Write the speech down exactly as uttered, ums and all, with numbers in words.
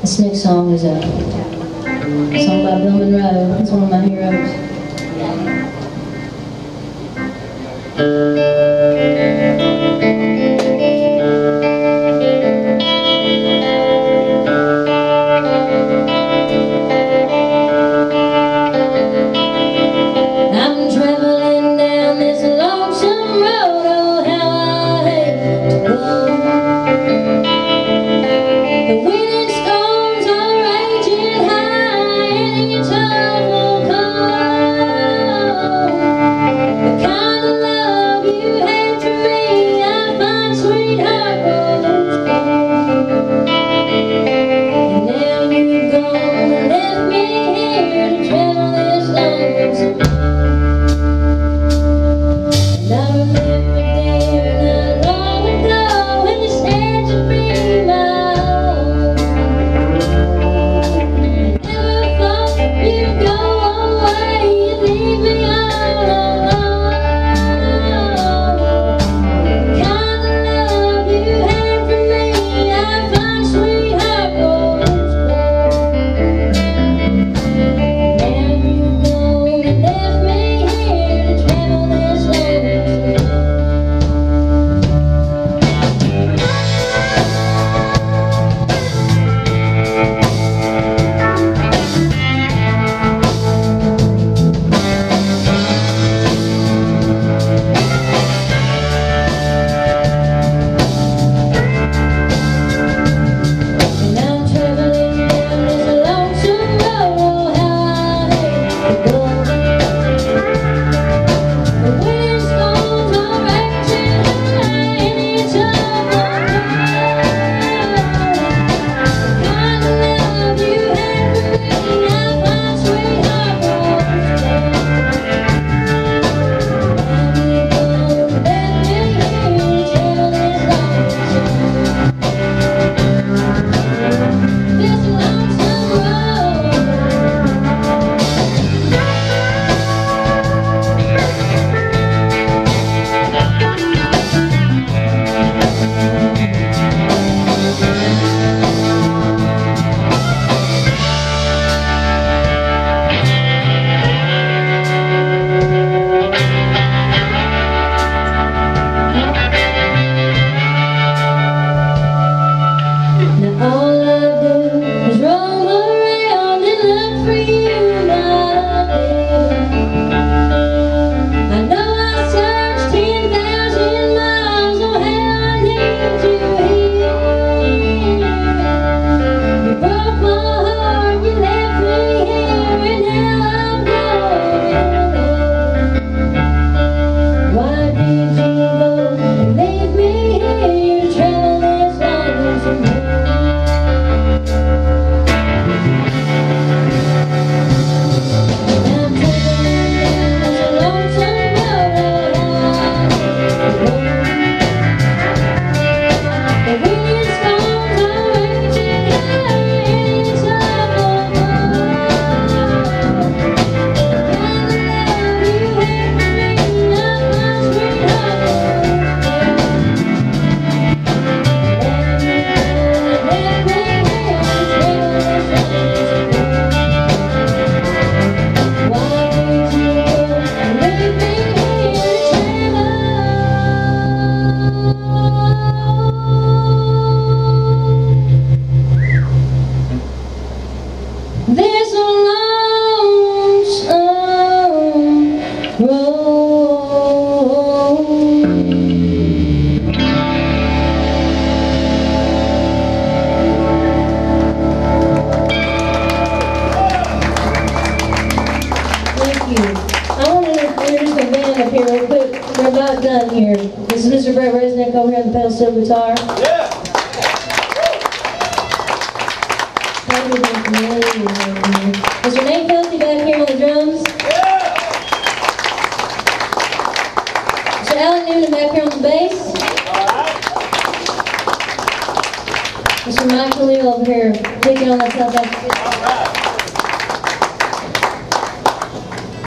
This next song is a song by Bill Monroe. It's one of my heroes. Guitar. Yeah. Mister Nate Kelsey back here on the drums. Yeah. Mister Alan Newman back here on the bass. All right. Mister Mike Shalil over here, picking on that South African.